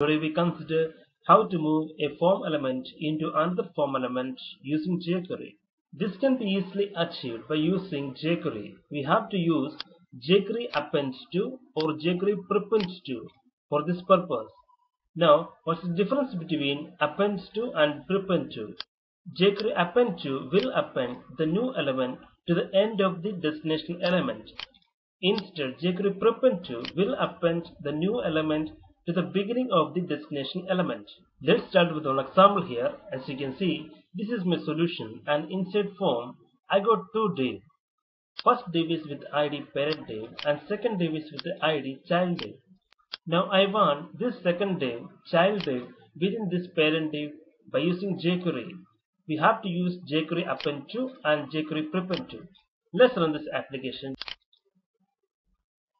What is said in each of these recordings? Today we consider how to move a form element into another form element using jQuery. This can be easily achieved by using jQuery. We have to use jQuery APPENDTO or jQuery PREPENDTO for this purpose. Now, what's the difference between APPENDTO and PREPENDTO? jQuery APPENDTO will append the new element to the end of the destination element. Instead, jQuery PREPENDTO will append the new element to the beginning of the destination element. Let's start with one example here. As you can see, this is my solution, and inside form I got two div. First div is with id parent div and second div is with the id child div. Now I want this second div, child div, within this parent div by using jQuery. We have to use jQuery APPENDTO and jQuery PREPENDTO. Let's run this application.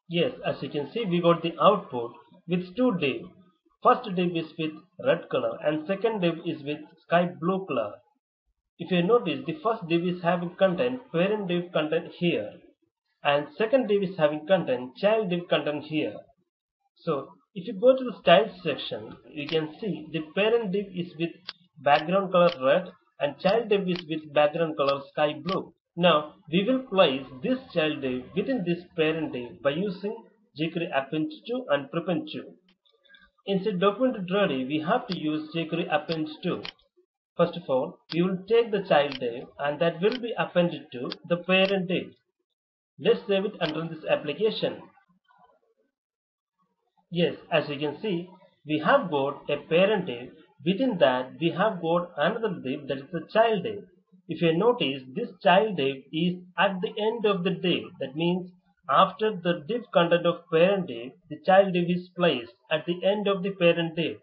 Yes, as you can see, we got the output with two div. First div is with red color and second div is with sky blue color. If you notice, the first div is having content, parent div content here, and second div is having content, child div content here. So if you go to the styles section, you can see the parent div is with background color red and child div is with background color sky blue. Now we will place this child div within this parent div by using jQuery APPENDTO and PREPENDTO. Instead document.ready, we have to use jQuery APPENDTO. First of all, we will take the child div and that will be appended to the parent div. Let's save it and run this application. Yes, as you can see, we have got a parent div. Within that, we have got another div, that is the child div. If you notice, this child div is at the end of the div. That means after the div content of parent div, the child div is placed at the end of the parent div.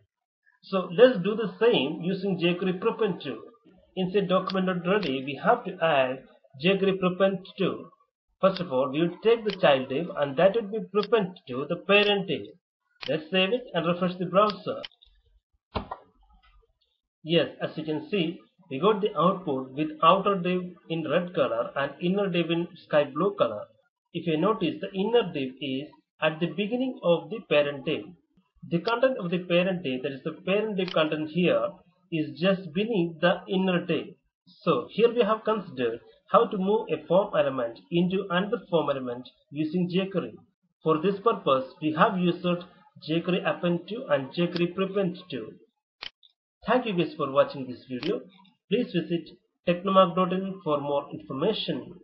So let's do the same using jQuery PREPENDTO. Inside document.ready, we have to add jQuery PREPENDTO. First of all, we will take the child div and that would be prepend to the parent div. Let's save it and refresh the browser. Yes, as you can see, we got the output with outer div in red color and inner div in sky blue color. If you notice, the inner div is at the beginning of the parent div. The content of the parent div, that is the parent div content here, is just beneath the inner div. So here we have considered how to move a form element into another form element using jQuery. For this purpose, we have used jQuery APPENDTO and jQuery PREPENDTO. Thank you guys for watching this video. Please visit technomark.in for more information.